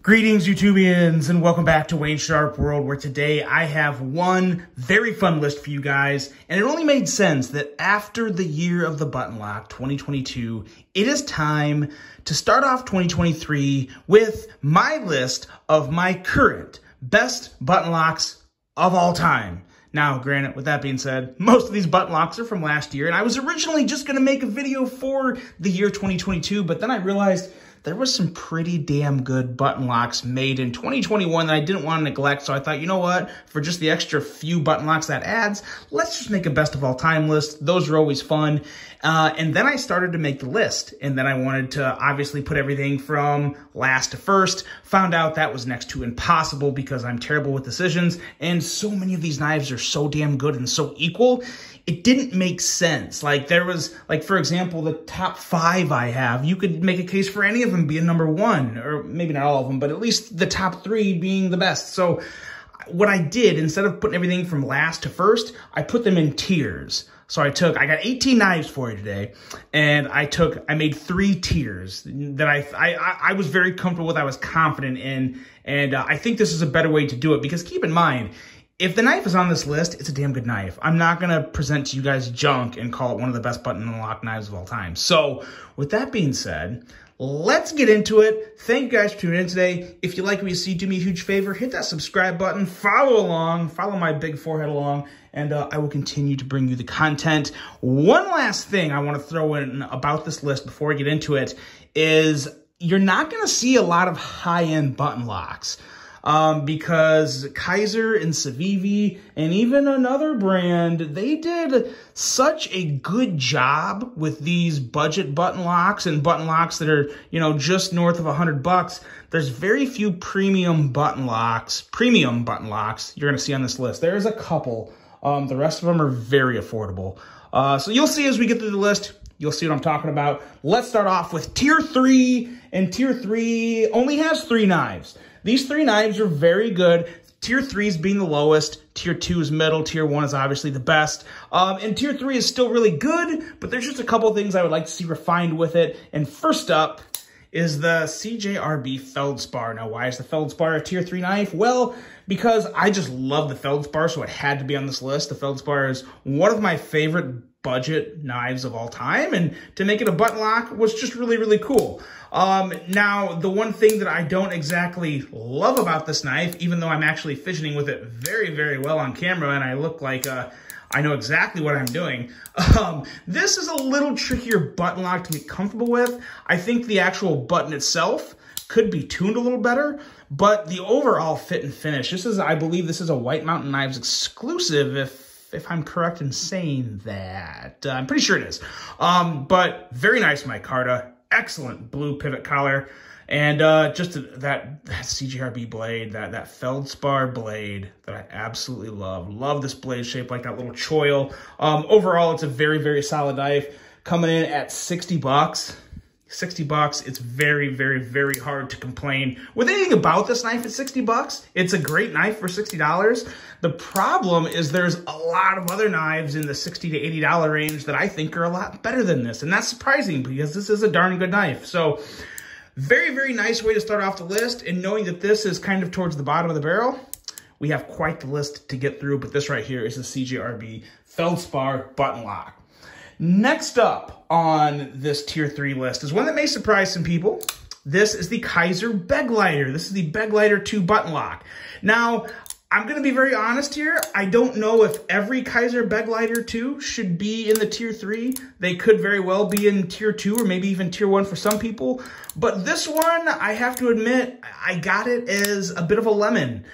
Greetings, YouTubians, and welcome back to Wayne Sharp World, where today I have one very fun list for you guys, and it only made sense that after the year of the button lock, 2022, it is time to start off 2023 with my list of my current best button locks of all time. Now, granted, with that being said, most of these button locks are from last year, and I was originally just going to make a video for the year 2022, but then I realized there was some pretty damn good button locks made in 2021 that I didn't want to neglect, so I thought, you know what, for just the extra few button locks that adds, let's just make a best of all time list. Those are always fun. And then I started to make the list, and then I wanted to obviously put everything from last to first, found out that was next to impossible because I'm terrible with decisions, and so many of these knives are so damn good and so equal, it didn't make sense. Like, there was, like, for example, the top five I have, you could make a case for any of them being number one, or maybe not all of them, but at least the top three being the best. So what I did, instead of putting everything from last to first, I put them in tiers. So I got 18 knives for you today, and I made three tiers that I was very comfortable with, I was confident in, and I think this is a better way to do it, because keep in mind, if the knife is on this list, it's a damn good knife. I'm not going to present to you guys junk and call it one of the best button and lock knives of all time. So with that being said, let's get into it. Thank you guys for tuning in today. If you like what you see, do me a huge favor. Hit that subscribe button. Follow along. Follow my big forehead along. And I will continue to bring you the content. One last thing I want to throw in about this list before I get into it is you're not going to see a lot of high-end button locks. Because Kizer and Civivi and even another brand, they did such a good job with these budget button locks and button locks that are, you know, just north of $100. There's very few premium button locks you're going to see on this list. There's a couple. The rest of them are very affordable. So you'll see as we get through the list, you'll see what I'm talking about. Let's start off with tier three, and tier three only has three knives. These three knives are very good. Tier 3 is being the lowest. Tier 2 is middle. Tier 1 is obviously the best. And Tier 3 is still really good, but there's just a couple things I would like to see refined with it. And first up is the CJRB Feldspar. Now, why is the Feldspar a Tier 3 knife? Well, because I just love the Feldspar, so it had to be on this list. The Feldspar is one of my favorite budget knives of all time, and to make it a button lock was just really, really cool. Now, the one thing that I don't exactly love about this knife, even though I'm actually fidgeting with it very, very well on camera, and I look like I know exactly what I'm doing. This is a little trickier button lock to be comfortable with. I think the actual button itself could be tuned a little better, but the overall fit and finish, I believe this is a White Mountain Knives exclusive, if I'm correct in saying that. I'm pretty sure it is. But very nice micarta. Excellent blue pivot collar, and just that CJRB blade, that Feldspar blade that I absolutely love. Love this blade shape, like that little choil. Overall, it's a very, very solid knife. Coming in at $60. $60, it's very, very, very hard to complain with anything about this knife at $60. It's a great knife for $60. The problem is there's a lot of other knives in the $60 to $80 range that I think are a lot better than this. And that's surprising because this is a darn good knife. So very, very nice way to start off the list. And knowing that this is kind of towards the bottom of the barrel, we have quite the list to get through. But this right here is the CJRB Feldspar Button Lock. Next up on this tier 3 list is one that may surprise some people. This is the Kaiser Begleiter. This is the Begleiter 2 button lock. Now, I'm going to be very honest here. I don't know if every Kizer Begleiter 2 should be in the Tier 3. They could very well be in Tier 2 or maybe even Tier 1 for some people. But this one, I have to admit, I got it as a bit of a lemon.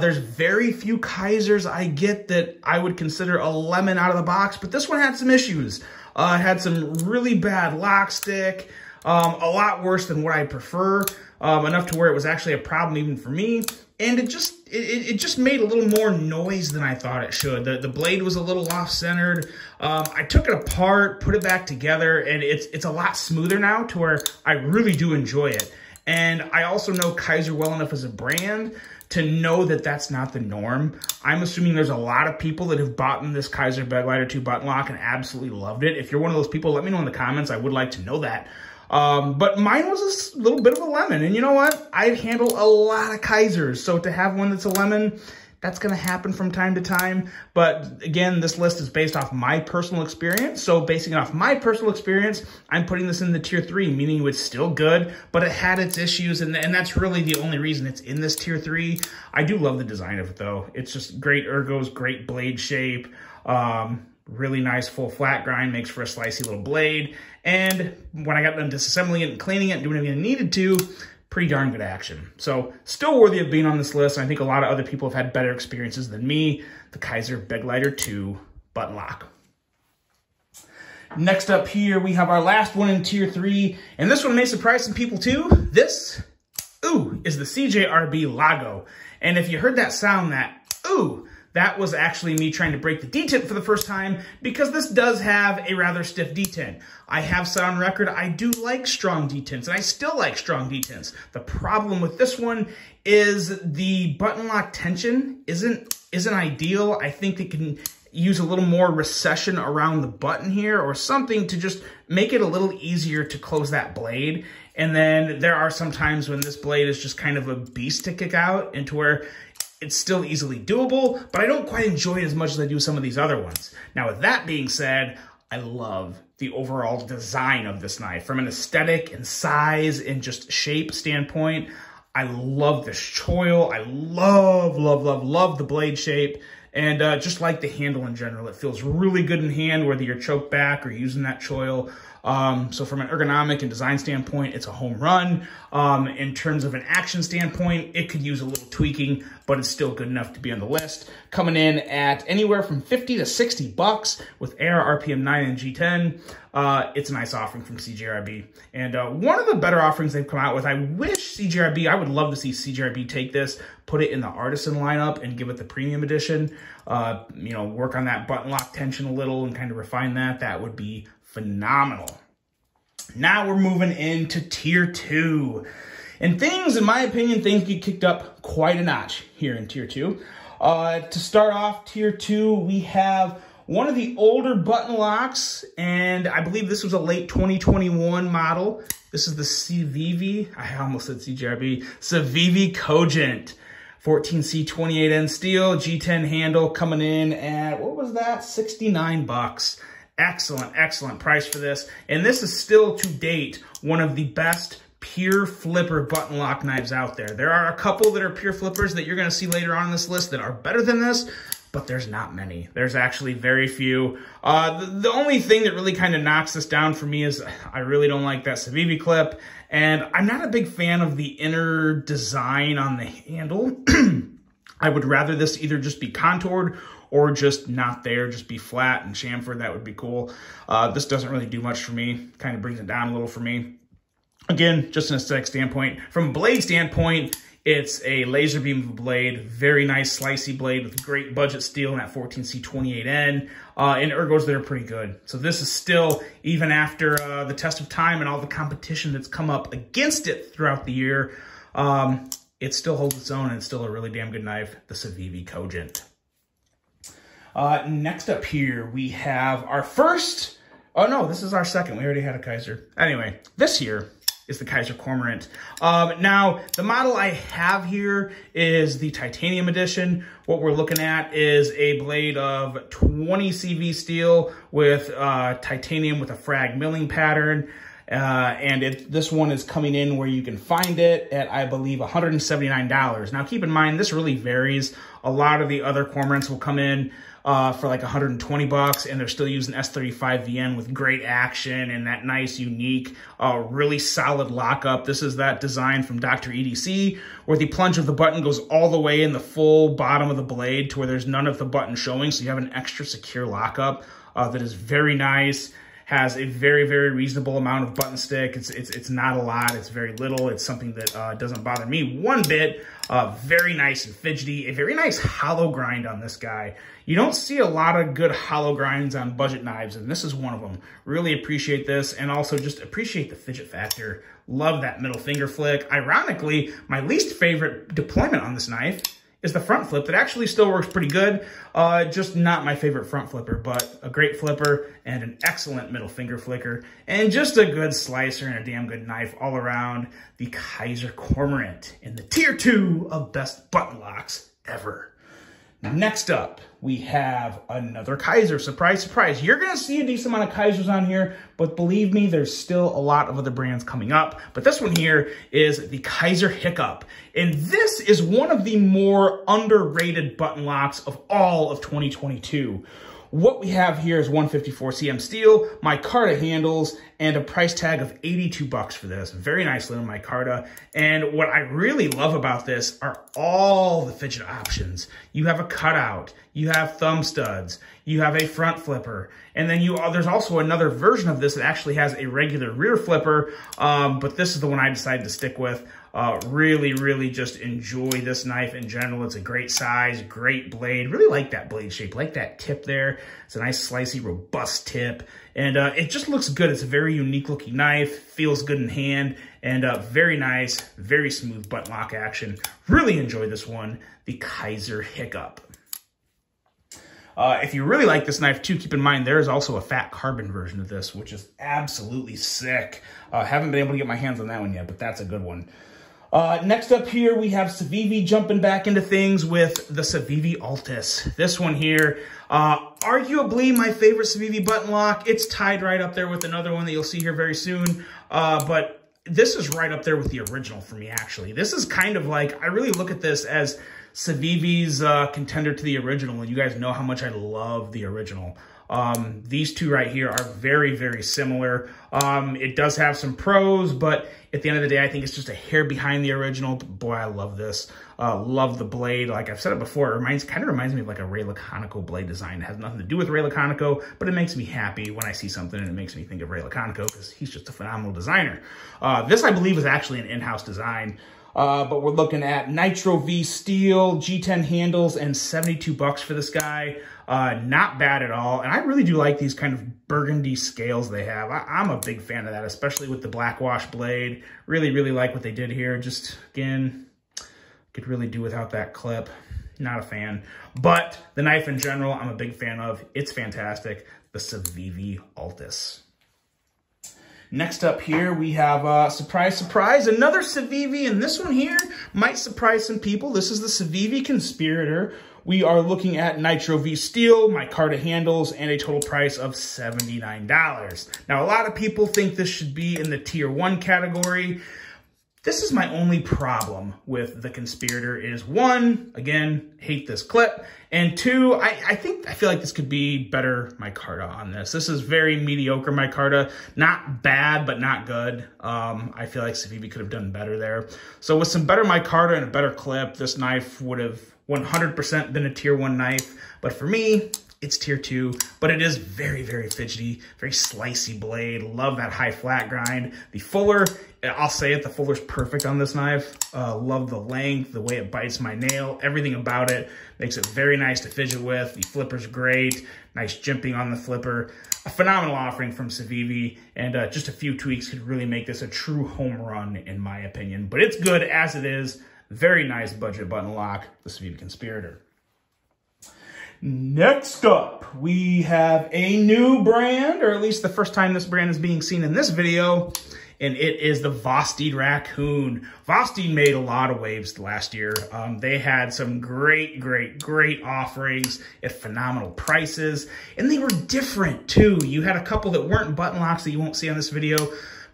There's very few Kizers I get that I would consider a lemon out of the box. But this one had some issues. It had some really bad lock stick. A lot worse than what I prefer. Enough to where it was actually a problem even for me. And it just made a little more noise than I thought it should. The blade was a little off-centered. I took it apart, put it back together, and it's a lot smoother now to where I really do enjoy it. And I also know Kizer well enough as a brand to know that that's not the norm. I'm assuming there's a lot of people that have bought this Kizer Begleiter 2 button lock and absolutely loved it. If you're one of those people, let me know in the comments. I would like to know that. But mine was a little bit of a lemon. And you know what? I handle a lot of Kizers. So to have one that's a lemon, that's going to happen from time to time. But again, this list is based off my personal experience. So basing it off my personal experience, I'm putting this in the tier 3, meaning it's still good, but it had its issues. And that's really the only reason it's in this tier 3. I do love the design of it though. It's just great ergos, great blade shape. Really nice full flat grind, makes for a slicey little blade. And when I got done disassembling it and cleaning it and doing everything I needed to, pretty darn good action. So still worthy of being on this list. And I think a lot of other people have had better experiences than me. The Kaiser Begleiter 2 Button Lock. Next up here, we have our last one in tier 3. And this one may surprise some people too. This, ooh, is the CJRB Lago. And if you heard that sound, that, ooh, that was actually me trying to break the detent for the first time, because this does have a rather stiff detent. I have set on record, I do like strong detents, and I still like strong detents. The problem with this one is the button lock tension isn't ideal. I think they can use a little more recession around the button here or something to just make it a little easier to close that blade. And then there are some times when this blade is just kind of a beast to kick out, into where it's still easily doable, but I don't quite enjoy it as much as I do some of these other ones. Now, with that being said, I love the overall design of this knife. From an aesthetic and size and just shape standpoint, I love this choil. I love, love, love, love the blade shape. And just like the handle in general, it feels really good in hand, whether you're choked back or using that choil. So from an ergonomic and design standpoint, it's a home run. In terms of an action standpoint, it could use a little tweaking, but it's still good enough to be on the list. Coming in at anywhere from 50 to 60 bucks with AR, RPM 9, and G10. It's a nice offering from CJRB. And one of the better offerings they've come out with. I wish CJRB, I would love to see CJRB take this, put it in the Artisan lineup and give it the premium edition. You know, work on that button lock tension a little and kind of refine that. That would be phenomenal. Now we're moving into tier 2. And things, in my opinion, get kicked up quite a notch here in tier 2. To start off, tier 2, we have one of the older button locks. And I believe this was a late 2021 model. This is the Civivi, I almost said CJRB, Civivi Cogent. 14C 28N steel, G10 handle, coming in at, what was that? 69 bucks. Excellent, excellent price for this. And this is still, to date, one of the best pure flipper button lock knives out there. There are a couple that are pure flippers that you're going to see later on in this list that are better than this, but there's not many. There's actually very few. The only thing that really kind of knocks this down for me is I really don't like that Civivi clip, and I'm not a big fan of the inner design on the handle. I would rather this either just be contoured or just not there, just be flat and chamfered. That would be cool. This doesn't really do much for me. Kind of brings it down a little for me. Again, just an aesthetic standpoint. From a blade standpoint, it's a laser beam of a blade. Very nice slicey blade with great budget steel in that 14C28N. And ergos that are pretty good. So this is still, even after the test of time and all the competition that's come up against it throughout the year, it still holds its own and it's still a really damn good knife, the Civivi Cogent. Next up here, we have our first, oh no, this is our second. We already had a Kizer. Anyway, this here is the Kizer Cormorant. Now, the model I have here is the Titanium Edition. What we're looking at is a blade of 20 CV steel with titanium with a frag milling pattern. And this one is coming in where you can find it at, I believe, $179. Now, keep in mind, this really varies. A lot of the other Cormorants will come in for like 120 bucks, and they're still using S35VN with great action and that nice, unique, really solid lockup. This is that design from Dr. EDC, where the plunge of the button goes all the way in the full bottom of the blade to where there's none of the button showing, so you have an extra secure lockup that is very nice. Has a very, very reasonable amount of button stick. It's not a lot. It's very little. It's something that doesn't bother me one bit. Very nice and fidgety. A very nice hollow grind on this guy. You don't see a lot of good hollow grinds on budget knives, and this is one of them. Really appreciate this, and also just appreciate the fidget factor. Love that middle finger flick. Ironically, my least favorite deployment on this knife is the front flip that actually still works pretty good. Just not my favorite front flipper, but a great flipper and an excellent middle finger flicker and just a good slicer and a damn good knife all around. The Kizer Cormorant in the tier 2 of best button locks ever. Next up, we have another Kizer. Surprise, surprise. You're going to see a decent amount of Kizers on here, but believe me, there's still a lot of other brands coming up. But this one here is the Kizer Hiccup. And this is one of the more underrated button locks of all of 2022. What we have here is 154 cm steel, micarta handles, and a price tag of $82 for this. Very nice little micarta. And what I really love about this are all the fidget options. You have a cutout, you have thumb studs, you have a front flipper, and then there's also another version of this that actually has a regular rear flipper, but this is the one I decided to stick with. Really just enjoy this knife in general. It's a great size, great blade. Really like that blade shape, like that tip there. It's a nice, slicey, robust tip. And it just looks good. It's a very unique looking knife, feels good in hand, and very nice, very smooth button lock action. Really enjoy this one, the Kizer Hiccup. If you really like this knife, too, keep in mind there is also a fat carbon version of this, which is absolutely sick. Haven't been able to get my hands on that one yet, but that's a good one. Next up here, we have Civivi jumping back into things with the Civivi Altus. This one here, arguably my favorite Civivi button lock. It's tied right up there with another one that you'll see here very soon. But this is right up there with the original for me, actually. This is kind of like, I really look at this as Civivi's contender to the original. And you guys know how much I love the original. These two right here are very similar. It does have some pros, but at the end of the day, I think it's just a hair behind the original. Boy, I love this. Love the blade. Like I've said it before, it kind of reminds me of like a Ray Laconico blade design. It has nothing to do with Ray Laconico, but it makes me happy when I see something and it makes me think of Ray Laconico because he's just a phenomenal designer. This, I believe, is actually an in-house design. But we're looking at Nitro V steel, G10 handles, and $72 for this guy. Not bad at all. And I really do like these kind of burgundy scales they have. I'm a big fan of that, especially with the black wash blade. Really like what they did here. Just, again, could really do without that clip. Not a fan. But the knife in general, I'm a big fan of. It's fantastic. The Civivi Altus. Next up here, we have, surprise, surprise, another Civivi, and this one here might surprise some people. This is the Civivi Conspirator. We are looking at Nitro V steel, micarta handles, and a total price of $79. Now, a lot of people think this should be in the tier 1 category. This is my only problem with the Conspirator is, 1, again, hate this clip, and 2, I feel like this could be better micarta on this. This is very mediocre micarta. Not bad, but not good. I feel like Civivi could have done better there. So with some better micarta and a better clip, this knife would have 100% been a tier 1 knife. But for me, it's tier 2, but it is very fidgety, very slicey blade. Love that high flat grind. The fuller, I'll say it, the fuller's perfect on this knife. Love the length, the way it bites my nail, everything about it. Makes it very nice to fidget with. The flipper's great. Nice jimping on the flipper. A phenomenal offering from Civivi, and just a few tweaks could really make this a true home run, in my opinion. But it's good as it is. Very nice budget button lock, the Civivi Conspirator. Next up, we have a new brand, or at least the first time this brand is being seen in this video, and it is the Vosteed Raccoon. Vosteed made a lot of waves last year. They had some great offerings at phenomenal prices, and they were different, too. You had a couple that weren't button locks that you won't see on this video,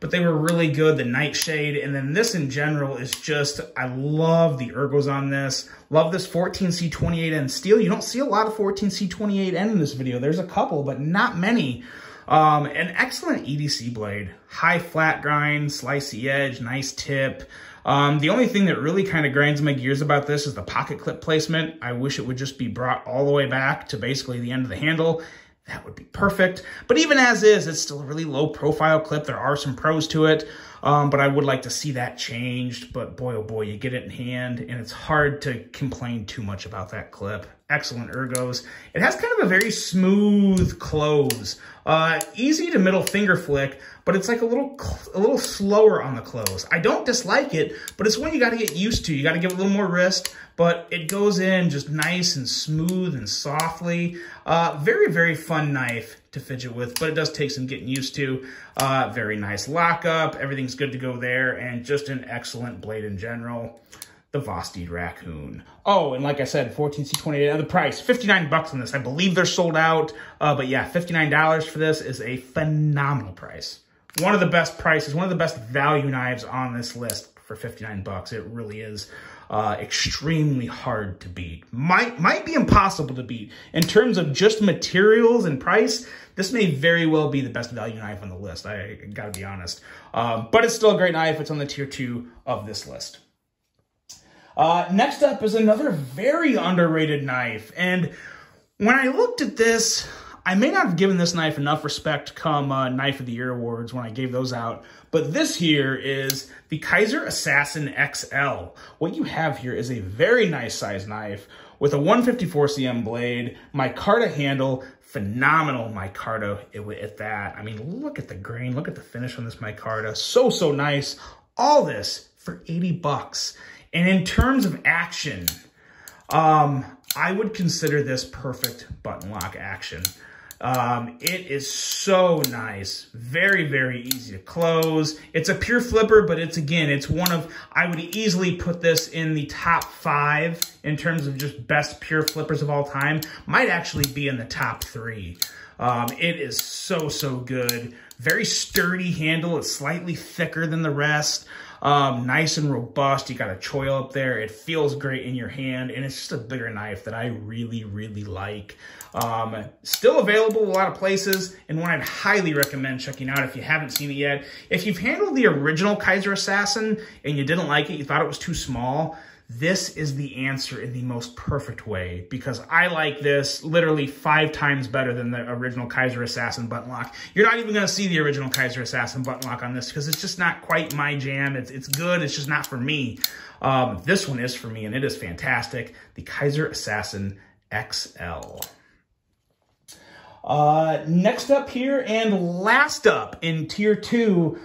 but they were really good, the Nightshade. And then this in general is just, I love the ergos on this. Love this 14C28N steel. You don't see a lot of 14C28N in this video. There's a couple, but not many. An excellent EDC blade. High flat grind, slicey edge, nice tip. The only thing that really kind of grinds my gears about this is the pocket clip placement. I wish it would just be brought all the way back to basically the end of the handle. That would be perfect. But even as is, it's still a really low profile clip. There are some pros to it. But I would like to see that changed. But boy, oh boy, you get it in hand, and it's hard to complain too much about that clip. Excellent ergos. It has kind of a very smooth close. Easy to middle finger flick, but it's like a little slower on the close. I don't dislike it, but it's one you got to get used to. You got to give it a little more wrist, but it goes in just nice and smooth and softly. Very, very fun knife to fidget with, but it does take some getting used to. Very nice lockup. Everything's good to go there, and just an excellent blade in general. The Vosteed Raccoon. Oh, and like I said, 14C28. The price, $59 on this. I believe they're sold out. But yeah, $59 for this is a phenomenal price. One of the best prices, one of the best value knives on this list for $59. It really is extremely hard to beat. Might be impossible to beat. In terms of just materials and price, this may very well be the best value knife on the list. I gotta be honest. But it's still a great knife. It's on the tier 2 of this list. Next up is another very underrated knife, and when I looked at this, I may not have given this knife enough respect come Knife of the Year awards when I gave those out, but this here is the Kizer Assassin XL. What you have here is a very nice size knife with a 154cm blade, micarta handle, phenomenal micarta at that. I mean, look at the grain, look at the finish on this micarta, so nice. All this for $80. And in terms of action, I would consider this perfect button lock action. It is so nice. Very, very easy to close. It's a pure flipper, but it's, again, it's one of, I would easily put this in the top 5 in terms of just best pure flippers of all time. Might actually be in the top 3. It is so good. Very sturdy handle. It's slightly thicker than the rest. Nice and robust. You got a choil up there. It feels great in your hand, and it's just a bigger knife that I really like. Still available a lot of places, and one I'd highly recommend checking out if you haven't seen it yet. If you've handled the original Kizer Assassin and you didn't like it, you thought it was too small, this is the answer in the most perfect way, because I like this literally 5 times better than the original Kizer Assassin button lock. You're not even going to see the original Kizer Assassin button lock on this because it's just not quite my jam. It's good. It's just not for me. This one is for me, and it is fantastic. The Kizer Assassin XL. Next up here and last up in tier 2,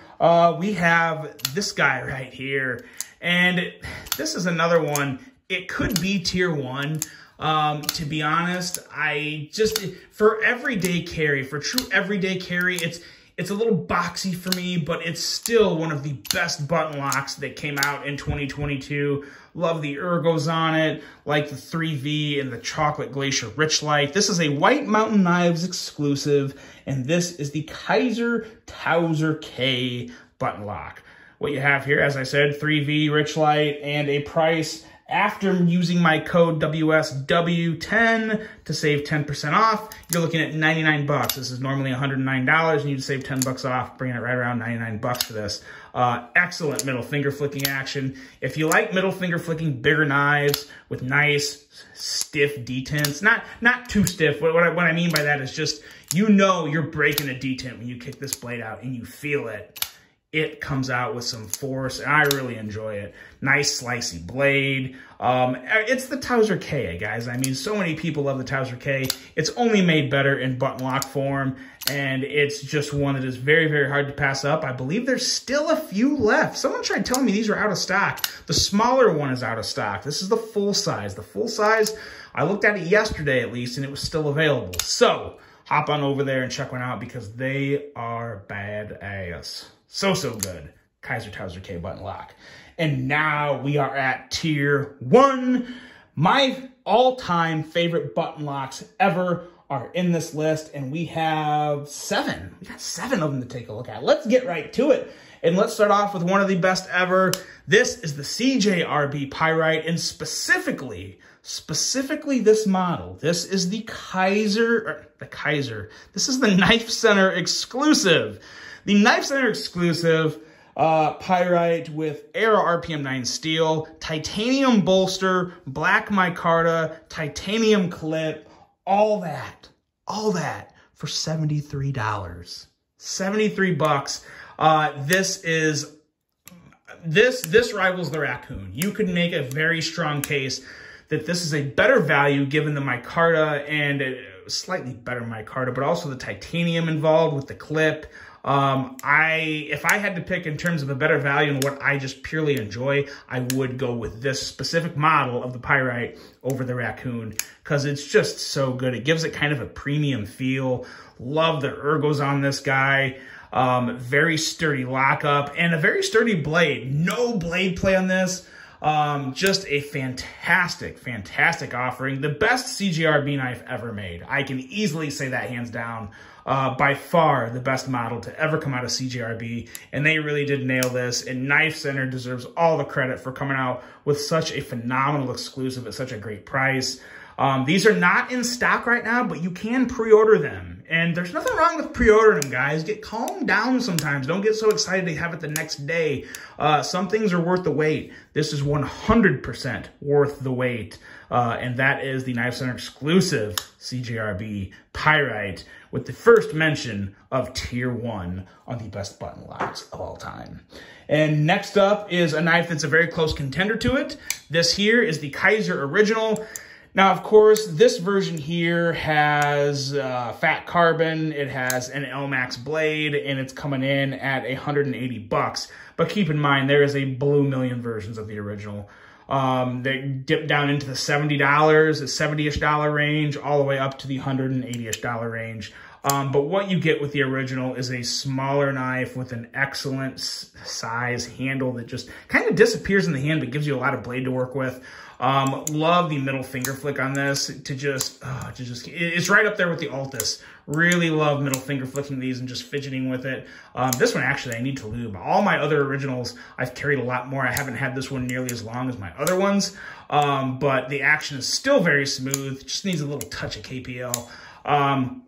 we have this guy right here. And this is another one. It could be tier 1. To be honest, I just, for everyday carry, for true everyday carry, it's a little boxy for me, but it's still one of the best button locks that came out in 2022. Love the ergos on it, like the 3V and the Chocolate Glacier Rich Light. This is a White Mountain Knives exclusive, and this is the Kizer Towser K button lock. What you have here, as I said, 3V Rich Light, and a price after using my code WSW10 to save 10% off, you're looking at $99. This is normally $109, and you'd save $10 off, bringing it right around $99 for this. Excellent middle finger flicking action. If you like middle finger flicking bigger knives with nice, stiff detents, not too stiff. What I mean by that is just, you know you're breaking a detent when you kick this blade out, and you feel it. It comes out with some force, and I really enjoy it. Nice, slicey blade. It's the Towser K, guys. I mean, so many people love the Towser K. It's only made better in button lock form, and it's just one that is very, very hard to pass up. I believe there's still a few left. Someone tried telling me these are out of stock. The smaller one is out of stock. This is the full size. The full size, I looked at it yesterday at least, and it was still available. So hop on over there and check one out, because they are badass. So good. Kizer Towser K button lock. And now we are at tier 1. My all-time favorite button locks ever are in this list, and we have 7. We got 7 of them to take a look at. Let's get right to it. And let's start off with one of the best ever. This is the CJRB Pyrite, and specifically this model. This is the Kizer. This is the Knife Center exclusive. The Knife Center exclusive Pyrite with Aero RPM9 steel, titanium bolster, black micarta, titanium clip, all that for $73. $73. This is this rivals the Raccoon. You could make a very strong case that this is a better value given the micarta, and a slightly better micarta, but also the titanium involved with the clip. If I had to pick in terms of a better value and what I just purely enjoy, I would go with this specific model of the Pyrite over the Raccoon because it's just so good. It gives it kind of a premium feel. Love the ergos on this guy. Very sturdy lockup and a very sturdy blade. No blade play on this. Just a fantastic, fantastic offering. The best CJRB knife ever made. I can easily say that hands down. By far the best model to ever come out of CJRB, and they really did nail this, and Knife Center deserves all the credit for coming out with such a phenomenal exclusive at such a great price. These are not in stock right now, but you can pre-order them, and there's nothing wrong with pre-ordering them, guys. Get calmed down sometimes. Don't get so excited to have it the next day. Some things are worth the wait. This is 100% worth the wait, and that is the Knife Center exclusive CJRB Pyrite, with the first mention of Tier 1 on the best button locks of all time. And next up is a knife that's a very close contender to it. This here is the Kizer Original. Now, of course, this version here has fat carbon, it has an LMAX blade, and it's coming in at $180. But keep in mind, there is a blue million versions of the Original. They dip down into the $70, the $70-ish range, all the way up to the $180-ish range. But what you get with the Original is a smaller knife with an excellent size handle that just kind of disappears in the hand, but gives you a lot of blade to work with. Love the middle finger flick on this it's right up there with the Altus. Really love middle finger flicking these and just fidgeting with it. This one, actually, I need to lube. All my other Originals, I've carried a lot more. I haven't had this one nearly as long as my other ones. But the action is still very smooth. Just needs a little touch of KPL.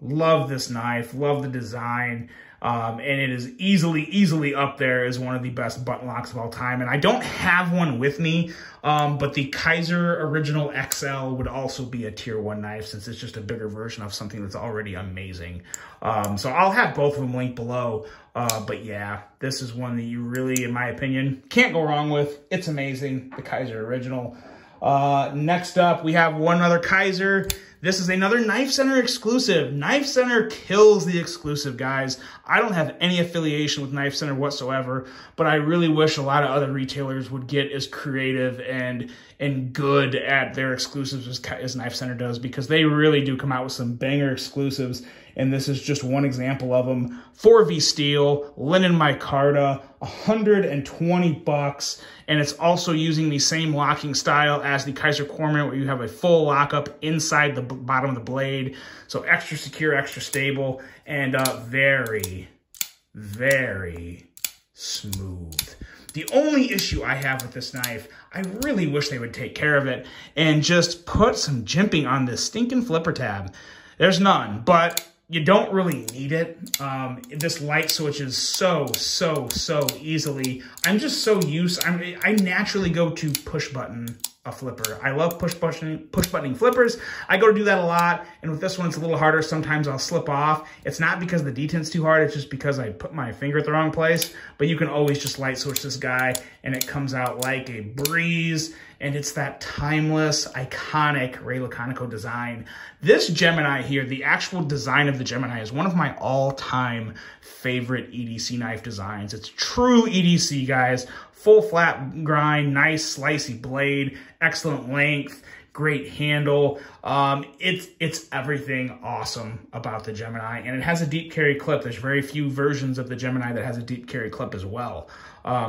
Love this knife, love the design, and it is easily up there as one of the best button locks of all time. And I don't have one with me, but the Kizer Original XL would also be a Tier 1 knife since it's just a bigger version of something that's already amazing. So I'll have both of them linked below, but yeah, this is one that you really, in my opinion, can't go wrong with. It's amazing, the Kizer Original. Next up, we have one other Kizer. This is another Knife Center exclusive. Knife Center kills the exclusive, guys. I don't have any affiliation with Knife Center whatsoever, but I really wish a lot of other retailers would get as creative and good at their exclusives as Knife Center does, because they really do come out with some banger exclusives, and this is just one example of them. 4V steel, linen micarta, $120, and it's also using the same locking style as the Kizer Cormorant, where you have a full lockup inside the bottom of the blade, so extra secure, extra stable, and very, very smooth. The only issue I have with this knife, I really wish they would take care of it and just put some jimping on this stinking flipper tab. There's none, but you don't really need it. This light switches so easily. I'm just so used. I naturally go to push button a flipper. I love push buttoning flippers. I go to do that a lot, and with this one, it's a little harder. Sometimes I'll slip off. It's not because the detent's too hard. It's just because I put my finger at the wrong place. But you can always just light switch this guy, and it comes out like a breeze. And it's that timeless, iconic Ray Laconico design. This Gemini here, the actual design of the Gemini, is one of my all-time favorite EDC knife designs. It's true EDC, guys. Full flat grind, nice slicey blade, excellent length, great handle. It's everything awesome about the Gemini, and it has a deep carry clip. There's very few versions of the Gemini that has a deep carry clip as well.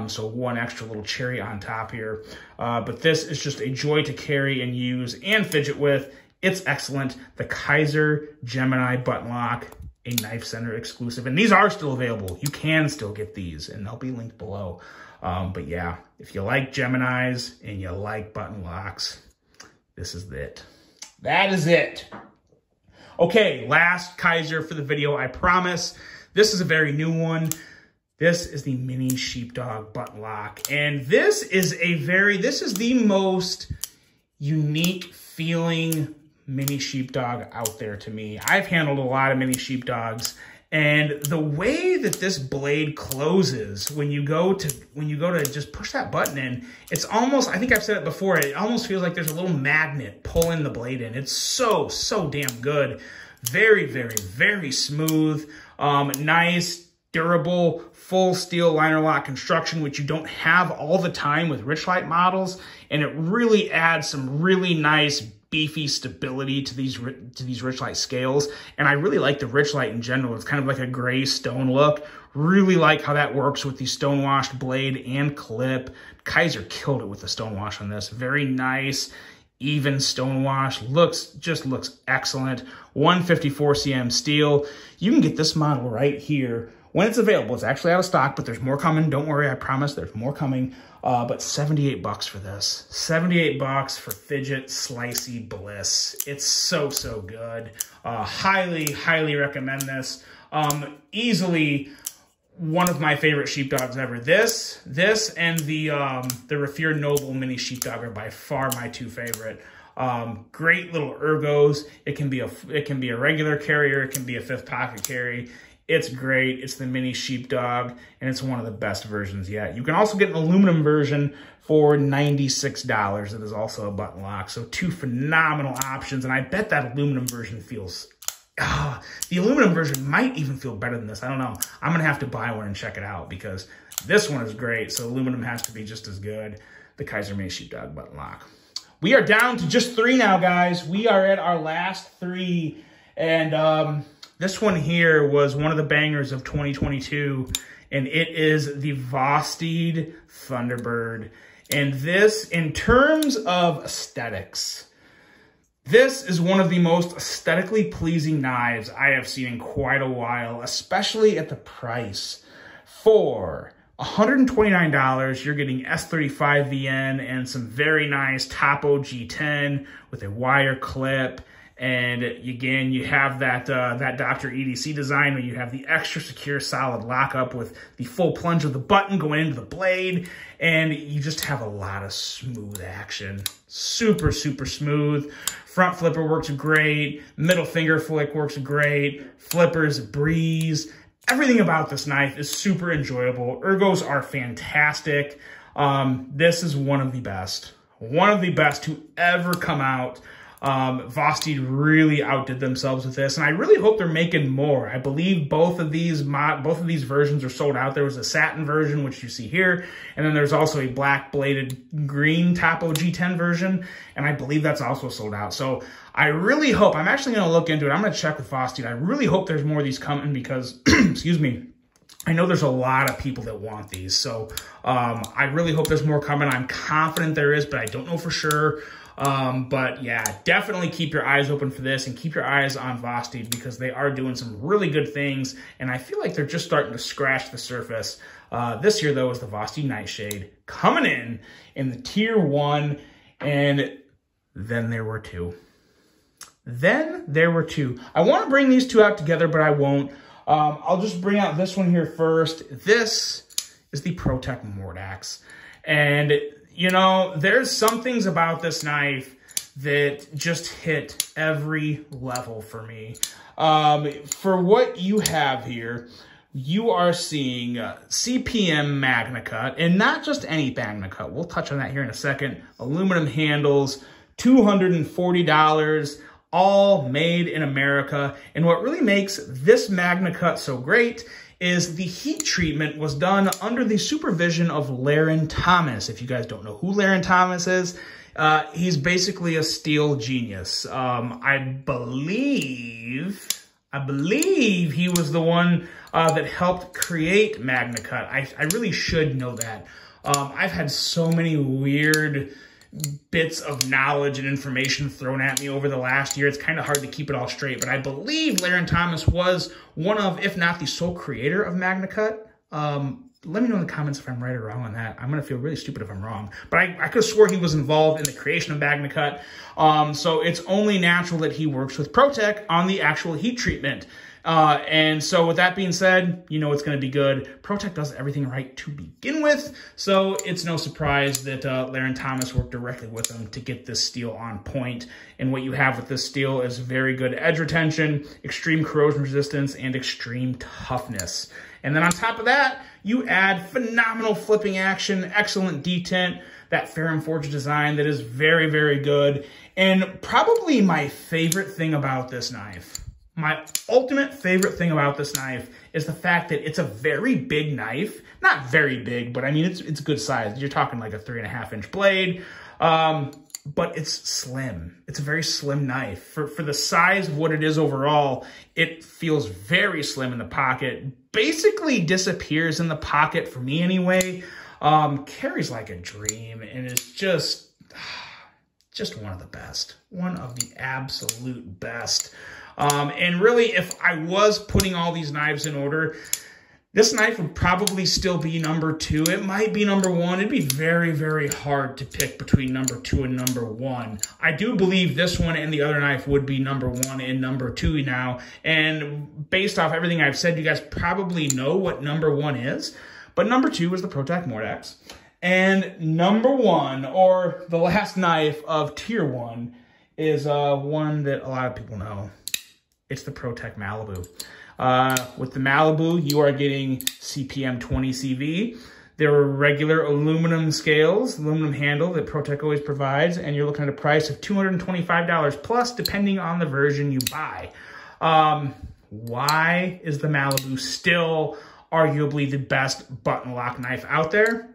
So one extra little cherry on top here. But this is just a joy to carry and use and fidget with. It's excellent. The Kizer Gemini button lock, a Knife Center exclusive. And these are still available. You can still get these, and they'll be linked below. But yeah, if you like Geminis and you like button locks, this is it. That is it. Okay, last Kizer for the video, I promise. This is a very new one. This is the Mini Sheepdog button lock. And this is the most unique feeling Mini Sheepdog out there to me. I've handled a lot of Mini Sheepdogs, And the way that this blade closes when you go to just push that button in, it's almost, I think I've said it before, it almost feels like there's a little magnet pulling the blade in. It's so, so damn good. Very, very, very smooth, nice, durable, full steel liner lock construction, which you don't have all the time with rich light models. And it really adds some really nice beefy stability to these rich light scales. And I really like the rich light in general. It's kind of like a gray stone look. Really like how that works with the stonewashed blade and clip. Kizer killed it with the stonewash on this. Very nice, even stonewash. Just looks excellent. 154 cm steel. You can get this model right here when it's available. It's actually out of stock, but there's more coming. Don't worry, I promise there's more coming. But 78 bucks for this. 78 bucks for Fidget Slicey Bliss. It's so, so good. Highly, highly recommend this. Easily one of my favorite sheepdogs ever. This, and the Refier Noble Mini Sheepdog are by far my two favorite. Great little ergos. It can be a regular carrier. It can be a fifth pocket carry. It's great. It's the Mini Sheepdog, and it's one of the best versions yet. You can also get an aluminum version for $96. It is also a button lock. So two phenomenal options, and I bet that aluminum version feels... the aluminum version might even feel better than this. I don't know. I'm going to have to buy one and check it out because this one is great, so aluminum has to be just as good. The Kizer Mini Sheepdog button lock. We are down to just three now, guys. We are at our last three, and... this one here was one of the bangers of 2022, and it is the Vosteed Thunderbird. And this, in terms of aesthetics, this is one of the most aesthetically pleasing knives I have seen in quite a while, especially at the price. For $129, you're getting S35VN and some very nice Topo G10 with a wire clip. And again, you have that that Dr. EDC design where you have the extra secure solid lockup with the full plunge of the button going into the blade. And you just have a lot of smooth action. Super, super smooth. Front flipper works great. Middle finger flick works great. Flippers, breeze. Everything about this knife is super enjoyable. Ergos are fantastic. This is one of the best. One of the best to ever come out. Vosteed really outdid themselves with this, and I really hope they're making more. I believe both of these versions are sold out. There was a satin version, which you see here, and then there's also a black bladed green Topo G10 version, and I believe that's also sold out. So I really hope, I'm actually going to look into it. I'm going to check with Vosteed. I really hope there's more of these coming because, excuse me, I know there's a lot of people that want these. So I really hope there's more coming. I'm confident there is, but I don't know for sure. But yeah, definitely keep your eyes open for this and keep your eyes on Vosteed because they are doing some really good things. And I feel like they're just starting to scratch the surface. This year though is the Vosteed Nightshade coming in the tier 1. And then there were two. I want to bring these two out together, but I won't. I'll just bring out this one here first. This is the Pro-Tech Mordax. And you know, there's some things about this knife that just hit every level for me. For what you have here, you are seeing CPM Magna Cut, and not just any Magna Cut. We'll touch on that here in a second. Aluminum handles, $240, all made in America. And what really makes this Magna Cut so great is the heat treatment was done under the supervision of Larrin Thomas. If you guys don't know who Larrin Thomas is, he's basically a steel genius. I believe he was the one that helped create Magna Cut. I really should know that. I've had so many weird bits of knowledge and information thrown at me over the last year. It's kind of hard to keep it all straight, but I believe Larrin Thomas was one of, if not the sole creator of Magna Cut. Let me know in the comments if I'm right or wrong on that. I'm going to feel really stupid if I'm wrong, but I could have swore he was involved in the creation of Magna Cut. So it's only natural that he works with Pro-Tech on the actual heat treatment. And so with that being said, you know it's going to be good. Pro-Tech does everything right to begin with, so it's no surprise that Larrin Thomas worked directly with them to get this steel on point. And what you have with this steel is very good edge retention, extreme corrosion resistance, and extreme toughness. And then on top of that, you add phenomenal flipping action, excellent detent, that Ferrum Forge design that is very, very good. And probably my favorite thing about this knife, my ultimate favorite thing about this knife is the fact that it's a very big knife. Not very big, but I mean, it's good size. You're talking like a 3.5-inch blade, but it's slim. It's a very slim knife. For the size of what it is overall, it feels very slim in the pocket. Basically disappears in the pocket for me anyway. Carries like a dream and is just one of the best. One of the absolute best. And really, if I was putting all these knives in order, this knife would probably still be number two. It might be number one. It'd be very, very hard to pick between number two and number one. I do believe this one and the other knife would be number one and number two now. And based off everything I've said, you guys probably know what number one is. But number two was the Pro-Tech Mordax. And number one, or the last knife of tier one, is one that a lot of people know. It's the Pro-Tech Malibu. With the Malibu, you are getting CPM 20CV. There were regular aluminum scales, aluminum handle that Pro-Tech always provides, and you're looking at a price of $225 plus, depending on the version you buy. Why is the Malibu still arguably the best button lock knife out there?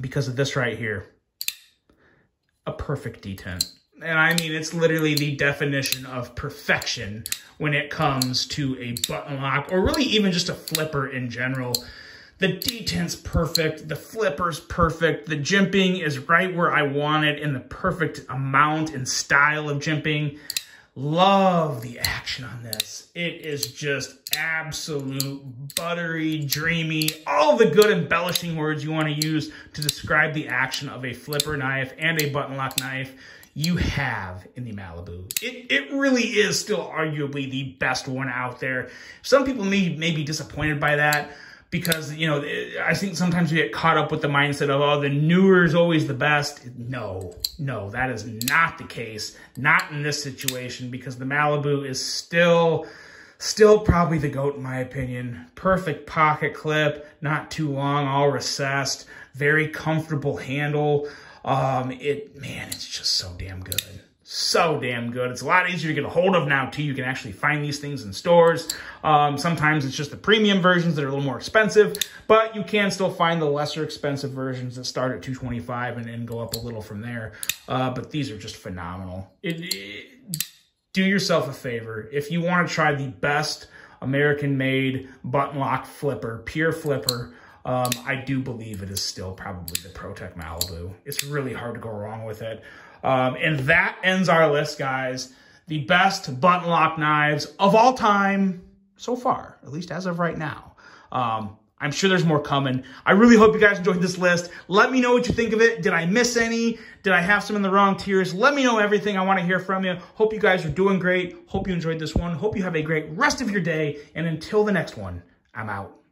Because of this right here, a perfect detent. And I mean, it's literally the definition of perfection when it comes to a button lock, or really even just a flipper in general. The detent's perfect, the flipper's perfect, the jimping is right where I want it in the perfect amount and style of jimping. Love the action on this. It is just absolute buttery, dreamy, all the good embellishing words you want to use to describe the action of a flipper knife and a button lock knife you have in the Malibu. It really is still arguably the best one out there. Some people may be disappointed by that because, you know, I think sometimes we get caught up with the mindset of, oh, the newer is always the best. No, that is not the case. Not in this situation, because the Malibu is still probably the GOAT in my opinion. Perfect pocket clip, not too long, all recessed, very comfortable handle. It's just so damn good. So damn good. It's a lot easier to get a hold of now, too. You can actually find these things in stores. Sometimes it's just the premium versions that are a little more expensive, but you can still find the lesser expensive versions that start at $225 and go up a little from there. But these are just phenomenal. Do yourself a favor. If you want to try the best American-made button lock flipper, pure flipper, I do believe it is still probably the Pro-Tech Malibu. It's really hard to go wrong with it. And that ends our list, guys. The best button lock knives of all time so far, at least as of right now. I'm sure there's more coming. I really hope you guys enjoyed this list. Let me know what you think of it. Did I miss any? Did I have some in the wrong tiers? Let me know everything. I want to hear from you. Hope you guys are doing great. Hope you enjoyed this one. Hope you have a great rest of your day. And until the next one, I'm out.